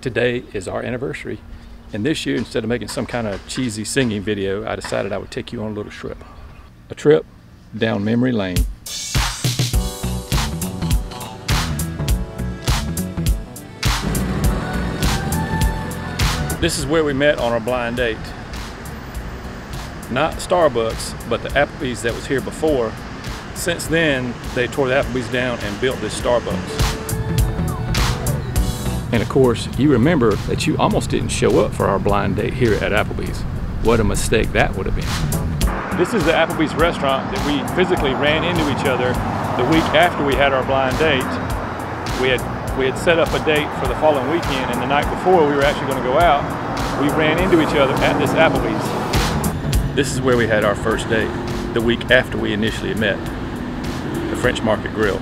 today is our anniversary. And this year, instead of making some kind of cheesy singing video, I decided I would take you on a little trip. A trip down memory lane. This is where we met on our blind date. Not Starbucks, but the Applebee's that was here before. Since then, they tore the Applebee's down and built this Starbucks. And of course, you remember that you almost didn't show up for our blind date here at Applebee's. What a mistake that would have been. This is the Applebee's restaurant that we physically ran into each other the week after we had our blind date. We had set up a date for the following weekend, and the night before we were actually going to go out, we ran into each other at this Applebee's. This is where we had our first date, the week after we initially met, the French Market Grill.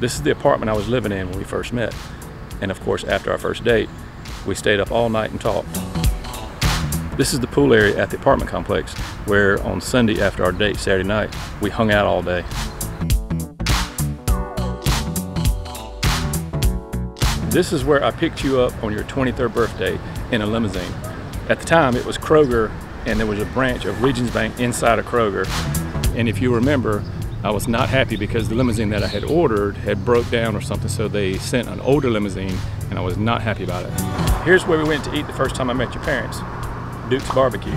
This is the apartment I was living in when we first met. And of course, after our first date, we stayed up all night and talked. This is the pool area at the apartment complex where on Sunday after our date Saturday night, we hung out all day. This is where I picked you up on your 23rd birthday in a limousine. At the time it was Kroger, and there was a branch of Regions Bank inside of Kroger. And if you remember, I was not happy because the limousine that I had ordered had broke down or something, so they sent an older limousine and I was not happy about it. Here's where we went to eat the first time I met your parents. Duke's Barbecue.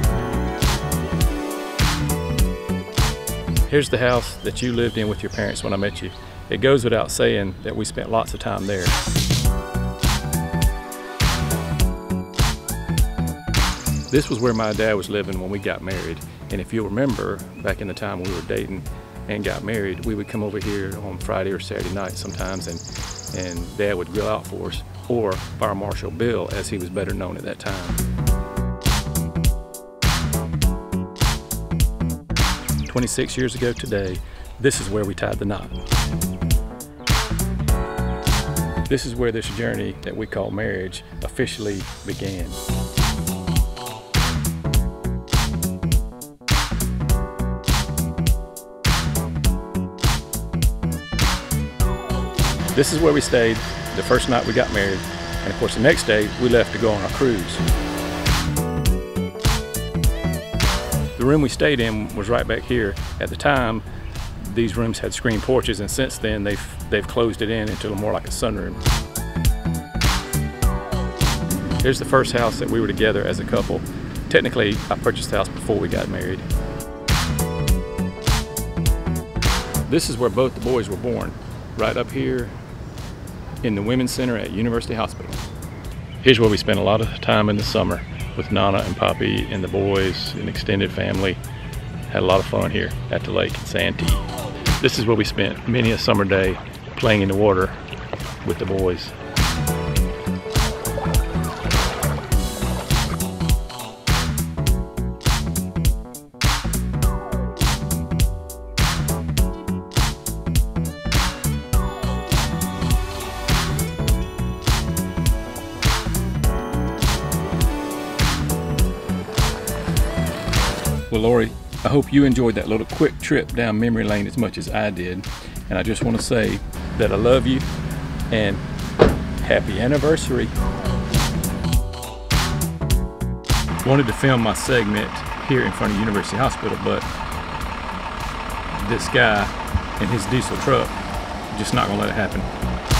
Here's the house that you lived in with your parents when I met you. It goes without saying that we spent lots of time there. This was where my dad was living when we got married. And if you'll remember, back in the time we were dating and got married, we would come over here on Friday or Saturday night sometimes, and Dad would grill out for us, or Fire Marshal Bill, as he was better known at that time. 26 years ago today, this is where we tied the knot. This is where this journey that we call marriage officially began. This is where we stayed the first night we got married, and of course the next day we left to go on our cruise. The room we stayed in was right back here. At the time, these rooms had screened porches, and since then they've closed it in into more like a sunroom. Here's the first house that we were together as a couple. Technically, I purchased the house before we got married. This is where both the boys were born, right up here in the Women's Center at University Hospital. Here's where we spent a lot of time in the summer with Nana and Poppy and the boys and extended family. Had a lot of fun here at the lake in Santee. This is where we spent many a summer day playing in the water with the boys. Well, Lori, I hope you enjoyed that little quick trip down memory lane as much as I did. And I just want to say that I love you and happy anniversary. Wanted to film my segment here in front of University Hospital, but this guy and his diesel truck, just not gonna let it happen.